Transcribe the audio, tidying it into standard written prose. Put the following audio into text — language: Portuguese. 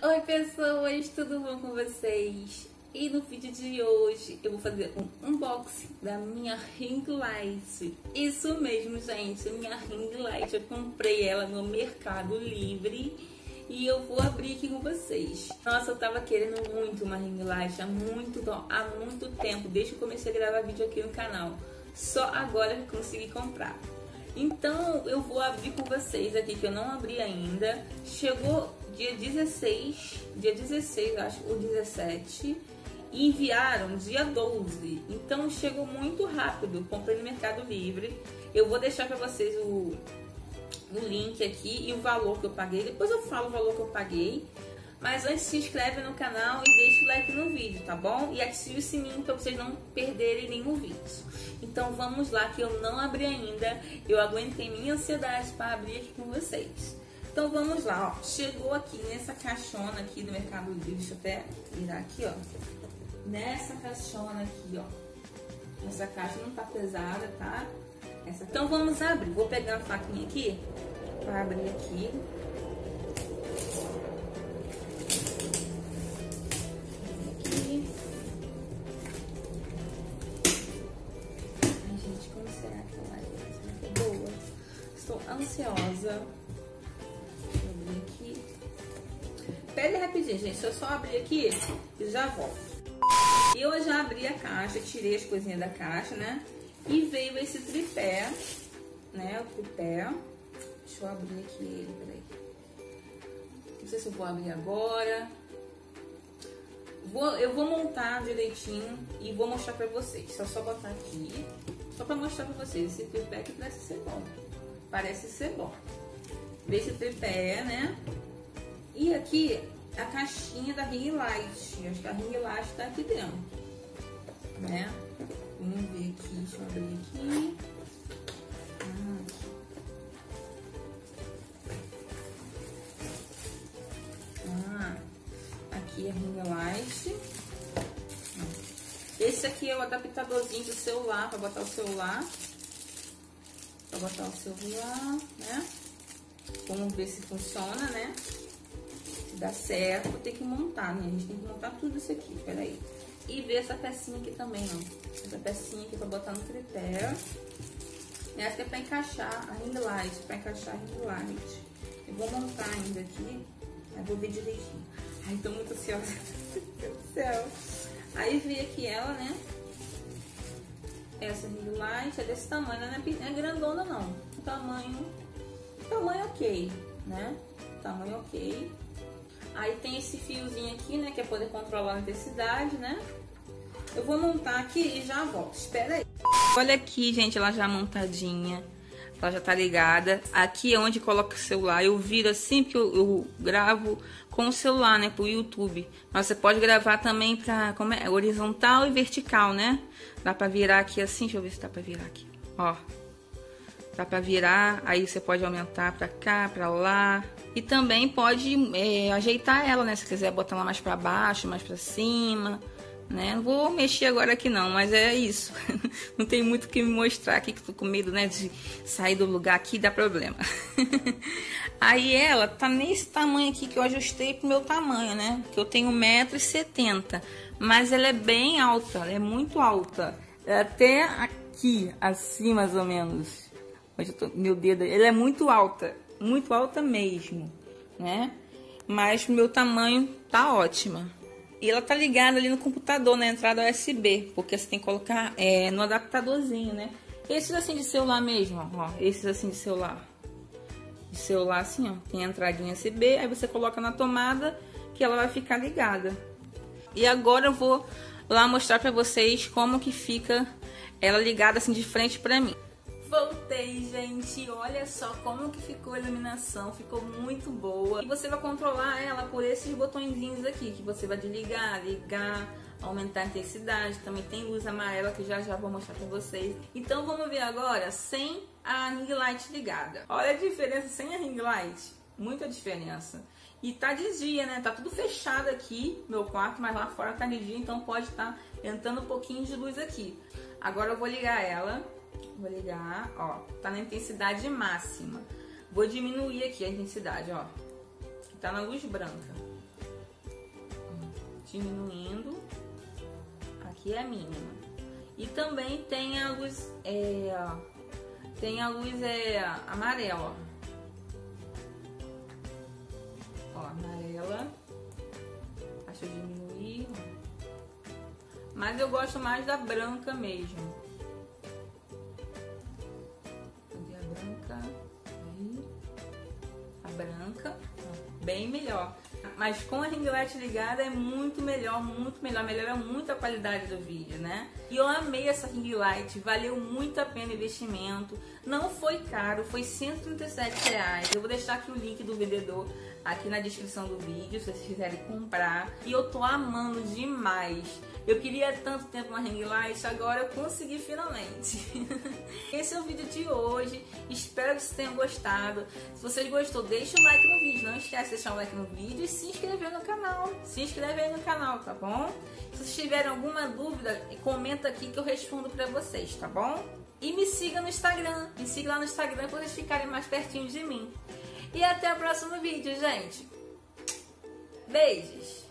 Oi pessoas, tudo bom com vocês? E no vídeo de hoje eu vou fazer um unboxing da minha Ring Light. Isso mesmo, gente, minha Ring Light, eu comprei ela no Mercado Livre e eu vou abrir aqui com vocês. Nossa, eu tava querendo muito uma Ring Light há muito tempo, desde que eu comecei a gravar vídeo aqui no canal. Só agora que consegui comprar. Então eu vou abrir com vocês aqui, que eu não abri ainda. Chegou dia 16, acho, ou 17, e enviaram dia 12. Então chegou muito rápido, comprei no Mercado Livre. Eu vou deixar pra vocês o link aqui e o valor que eu paguei. Depois eu falo o valor que eu paguei. Mas antes, se inscreve no canal e deixa o like no vídeo, tá bom? E ative o sininho para vocês não perderem nenhum vídeo. Então vamos lá, que eu não abri ainda. Eu aguentei minha ansiedade para abrir aqui com vocês. Então vamos lá, ó. Chegou aqui nessa caixona aqui do Mercado Livre. Deixa eu até virar aqui, ó. Nessa caixona aqui, ó. Essa caixa não tá pesada, tá? Então vamos abrir. Vou pegar a faquinha aqui para abrir aqui. Ansiosa. Deixa eu abrir aqui. Pera rapidinho, gente. Se eu só abrir aqui, eu já volto. Eu já abri a caixa, tirei as coisinhas da caixa, né? E veio esse tripé, né? O tripé. Deixa eu abrir aqui ele, peraí. Não sei se eu vou abrir agora. Eu vou montar direitinho e vou mostrar pra vocês. Só botar aqui. Só pra mostrar pra vocês. Esse tripé que parece ser bom. Parece ser bom. Desse tripé, né? E aqui, a caixinha da Ring Light. Acho que a Ring Light tá aqui dentro, né? Vamos ver aqui. Deixa eu abrir aqui. Aqui é a Ring Light. Esse aqui é o adaptadorzinho do celular, pra botar o celular. Né? Vamos ver se funciona, né? Se dá certo, tem que montar, né? A gente tem que montar tudo isso aqui, peraí. E ver essa pecinha aqui também, ó. Essa pecinha aqui pra botar no tripé. Essa aqui é pra encaixar a Ring Light, Eu vou montar ainda aqui, aí vou ver direitinho. Ai, tô muito ansiosa. Meu Deus do céu. Aí veio aqui ela, né? Essa Ring Light é desse tamanho, não é grandona não. Tamanho ok, né? Tamanho ok. Aí tem esse fiozinho aqui, né? Que é poder controlar a intensidade, né? Eu vou montar aqui e já volto. Espera aí. Olha aqui, gente, ela já montadinha. Ela já tá ligada. Aqui é onde coloca o celular. Eu viro assim, porque eu gravo com o celular, né? Pro YouTube. Mas você pode gravar também pra... Como é? Horizontal e vertical, né? Dá pra virar aqui assim. Deixa eu ver se dá pra virar aqui. Ó. Dá pra virar. Aí você pode aumentar pra cá, pra lá. E também pode ajeitar ela, né? Se quiser botar ela mais pra baixo, mais pra cima... Né? Não vou mexer agora aqui não, mas é isso. Não tem muito o que me mostrar aqui, que tô com medo, né, de sair do lugar aqui e dar problema. Aí ela tá nesse tamanho aqui que eu ajustei pro meu tamanho, né? Que eu tenho 1,70 m, mas ela é bem alta, ela é muito alta. É até aqui, assim mais ou menos. Hoje eu tô, meu dedo, ela é muito alta mesmo, né? Mas pro meu tamanho tá ótima. E ela tá ligada ali no computador, na entrada USB, porque você tem que colocar no adaptadorzinho, né? Esses assim de celular mesmo, ó. Esses assim de celular. De celular assim, ó. Tem a entradinha USB, aí você coloca na tomada que ela vai ficar ligada. E agora eu vou lá mostrar pra vocês como que fica ela ligada assim de frente pra mim. Voltei, gente. Olha só como que ficou a iluminação. Ficou muito boa. E você vai controlar ela por esses botõezinhos aqui, que você vai desligar, ligar, aumentar a intensidade. Também tem luz amarela, que já vou mostrar pra vocês. Então vamos ver agora sem a Ring Light ligada. Olha a diferença sem a Ring Light. Muita diferença. E tá de dia, né? Tá tudo fechado aqui, meu quarto, mas lá fora tá de dia, então pode estar entrando um pouquinho de luz aqui. Agora eu vou ligar ela. Vou ligar, ó, tá na intensidade máxima. Vou diminuir aqui a intensidade, ó. Tá na luz branca. diminuindo, aqui é a mínima. E também tem a luz, amarela, ó, amarela. Deixa eu diminuir, mas eu gosto mais da branca mesmo. Cadê a branca? Aí. A branca, bem melhor. Mas com a Ring Light ligada é muito melhor, melhora muito a qualidade do vídeo, né? E eu amei essa Ring Light, valeu muito a pena o investimento, não foi caro, foi R$ 137. Eu vou deixar aqui o link do vendedor aqui na descrição do vídeo, se vocês quiserem comprar. E eu tô amando demais. Eu queria tanto tempo uma Ring Light, agora eu consegui finalmente. Esse é o vídeo de hoje, espero que vocês tenham gostado. Se vocês gostou, deixa o like no vídeo, não esquece de deixar o like no vídeo e se inscrever no canal. Se inscreve aí no canal, tá bom? Se vocês tiverem alguma dúvida, comenta aqui que eu respondo pra vocês, tá bom? E me siga no Instagram, me siga lá no Instagram pra vocês ficarem mais pertinho de mim. E até o próximo vídeo, gente. Beijos!